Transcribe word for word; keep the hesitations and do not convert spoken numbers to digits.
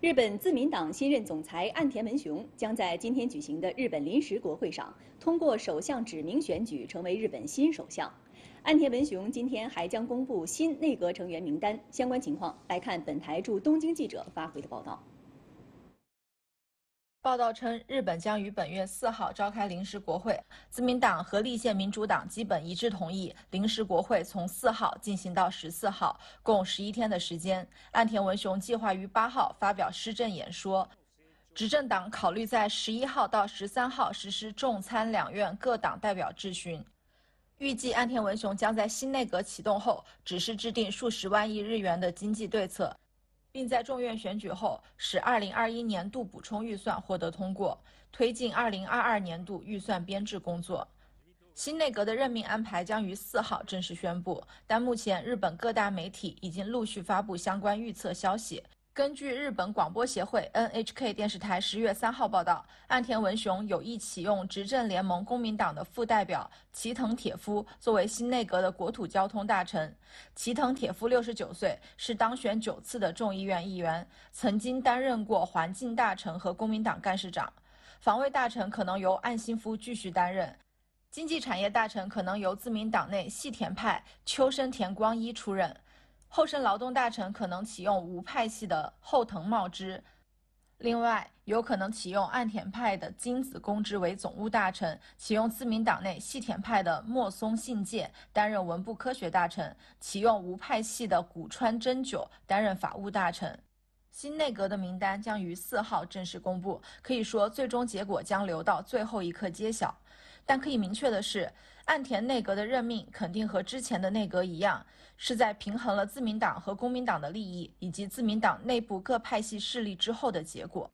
日本自民党新任总裁岸田文雄将在今天举行的日本临时国会上通过首相指名选举，成为日本新首相。岸田文雄今天还将公布新内阁成员名单，相关情况来看本台驻东京记者发回的报道。报道称，日本将于本月四号召开临时国会，自民党和立宪民主党基本一致同意临时国会从四号进行到十四号，共十一天的时间。岸田文雄计划于八号发表施政演说。执政党考虑在十一号到十三号实施众参两院各党代表质询。预计岸田文雄将在新内阁启动后，指示制定数十万亿日元的经济对策。 并在众院选举后，使二零二一年度补充预算获得通过，推进二零二二年度预算编制工作。新内阁的任命安排将于四号正式宣布，但目前日本各大媒体已经陆续发布相关预测消息。根据日本广播协会 N H K 电视台十月三号报道，岸田文雄有意启用执政联盟公民党的副代表齐藤铁夫作为新内阁的国土交通大臣。齐藤铁夫六十九岁，是当选九次的众议院议员，曾经担任过环境大臣和公民党干事长。防卫大臣可能由岸信夫继续担任。 经济产业大臣可能由自民党内细田派秋生田光一出任，厚生劳动大臣可能启用无派系的后藤茂之，另外有可能启用岸田派的金子恭之为总务大臣，启用自民党内细田派的末松信介担任文部科学大臣，启用无派系的古川真久担任法务大臣。 新内阁的名单将于四号正式公布，可以说最终结果将留到最后一刻揭晓。但可以明确的是，岸田内阁的任命肯定和之前的内阁一样，是在平衡了自民党和公民党的利益以及自民党内部各派系势力之后的结果。